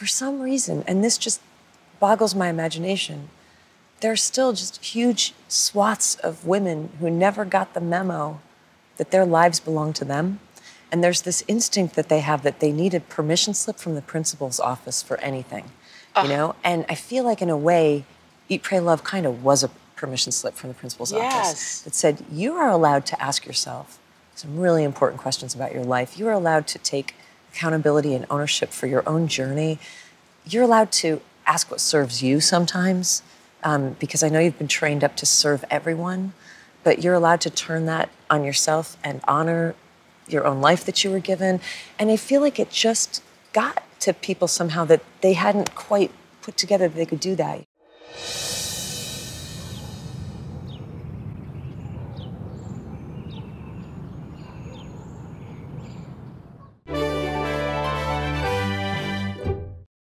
for some reason, and this just boggles my imagination, there are still just huge swaths of women who never got the memo that their lives belong to them. And there's this instinct that they have that they need a permission slip from the principal's office for anything, you know? And I feel like in a way, Eat, Pray, Love kind of was a permission slip from the principal's office that said, you are allowed to ask yourself some really important questions about your life. You are allowed to take accountability and ownership for your own journey. You're allowed to ask what serves you sometimes, because I know you've been trained up to serve everyone, but you're allowed to turn that on yourself and honor your own life that you were given. And I feel like it just got to people somehow that they hadn't quite put together that they could do that.